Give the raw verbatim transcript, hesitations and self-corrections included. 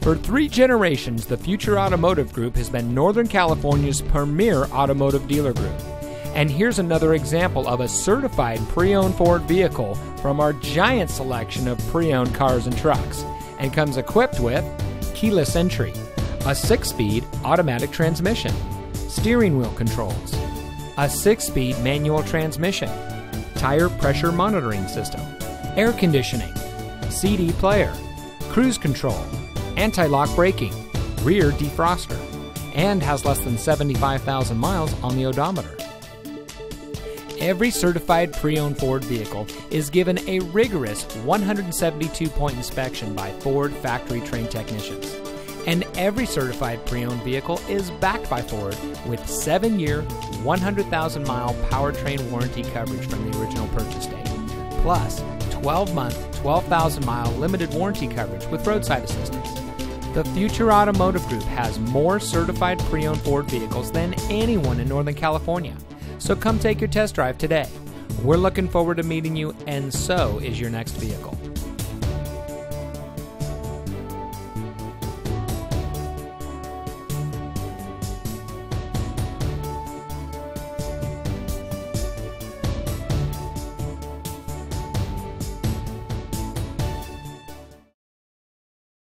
For three generations, the Future Automotive Group has been Northern California's premier automotive dealer group. And here's another example of a certified pre-owned Ford vehicle from our giant selection of pre-owned cars and trucks, and comes equipped with keyless entry, a six-speed automatic transmission, steering wheel controls, a six-speed manual transmission, tire pressure monitoring system, air conditioning, C D player, cruise control, anti-lock braking, rear defroster, and has less than seventy-five thousand miles on the odometer. Every certified pre-owned Ford vehicle is given a rigorous one hundred seventy-two point inspection by Ford factory-trained technicians. And every certified pre-owned vehicle is backed by Ford with seven-year, one hundred thousand mile powertrain warranty coverage from the original purchase date, plus twelve month, twelve thousand mile limited warranty coverage with roadside assistance. The Future Automotive Group has more certified pre-owned Ford vehicles than anyone in Northern California. So come take your test drive today. We're looking forward to meeting you, and so is your next vehicle.